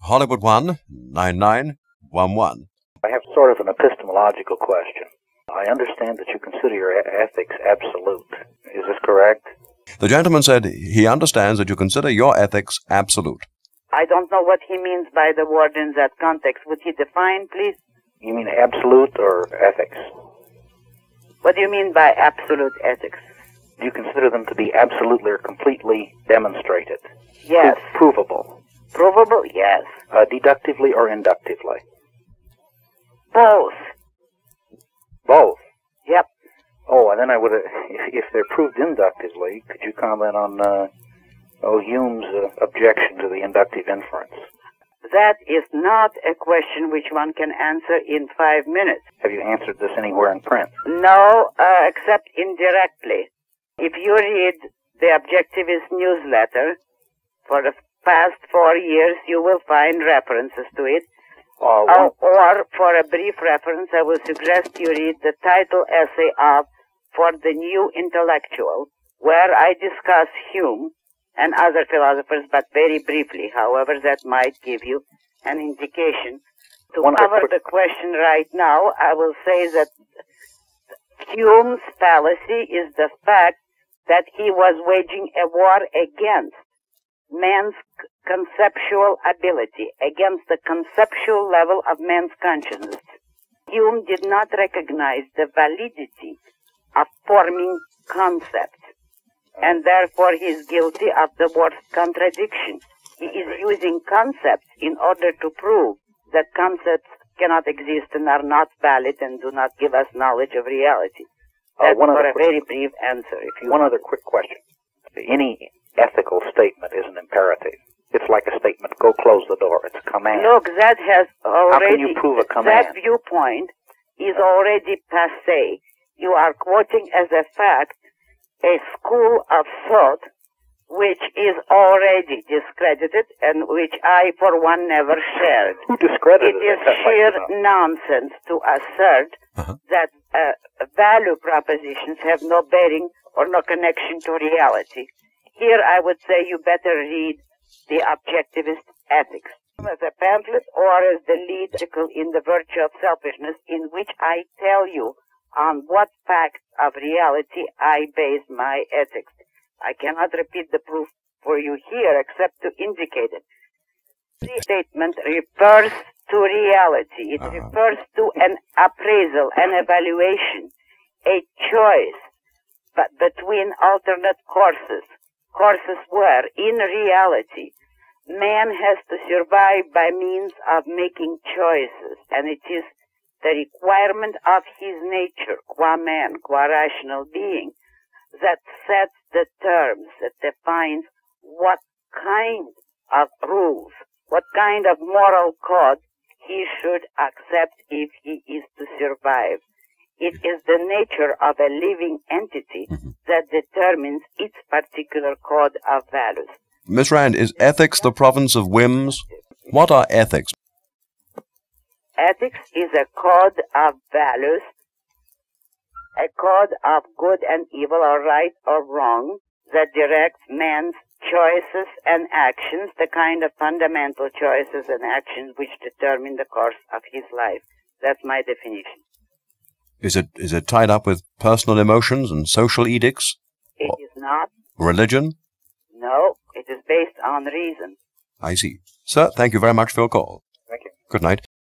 Hollywood 1, 9911. I have sort of an epistemological question. I understand that you consider your ethics absolute. Is this correct? The gentleman said he understands that you consider your ethics absolute. I don't know what he means by the word in that context. Would he define, please? You mean absolute or ethics? What do you mean by absolute ethics? Do you consider them to be absolutely or completely demonstrated? Yes. Provable? Provable, yes. Deductively or inductively? Both. Both? Yep. Oh, and then I would, if they're proved inductively, could you comment on Hume's objection to the inductive inference? That is not a question which one can answer in 5 minutes. Have you answered this anywhere in print? No, except indirectly. If you read the Objectivist newsletter for the past 4 years, you will find references to it. Or, for a brief reference, I will suggest you read the title essay of For the New Intellectual, where I discuss Hume and other philosophers, but very briefly. However, that might give you an indication. To cover the question right now, I will say that Hume's fallacy is the fact that he was waging a war against man's conceptual ability, against the conceptual level of man's consciousness. Hume did not recognize the validity of forming concepts, and therefore he is guilty of the word contradiction. He is using concepts in order to prove that concepts cannot exist and are not valid and do not give us knowledge of reality. That's for a very brief answer. If you One other quick question. Any ethical statement is an imperative. It's like a statement, go close the door. It's a command. Look, that has already... How can you prove a command? That viewpoint is already passé. You are quoting as a fact a school of thought which is already discredited and which I, for one, never shared. Who discredited it? It is sheer nonsense to assert that value propositions have no bearing or no connection to reality. Here I would say you better read The Objectivist Ethics as a pamphlet or as the lead article in The Virtue of Selfishness, in which I tell you on what facts of reality I base my ethics. I cannot repeat the proof for you here except to indicate it. The statement refers to reality. It refers to an appraisal, an evaluation, a choice between alternate courses. Courses where, in reality, man has to survive by means of making choices, and it is the requirement of his nature, qua man, qua rational being, that sets the terms, that defines what kind of rules, what kind of moral code he should accept if he is to survive. It is the nature of a living entity that determines its particular code of values. Miss Rand, is ethics the province of whims? What are ethics? Ethics is a code of values, a code of good and evil, or right or wrong, that directs man's choices and actions, the kind of fundamental choices and actions which determine the course of his life. That's my definition. Is it tied up with personal emotions and social edicts? It is not. Religion? No, it is based on reason. I see. Sir, thank you very much for your call. Thank you. Good night.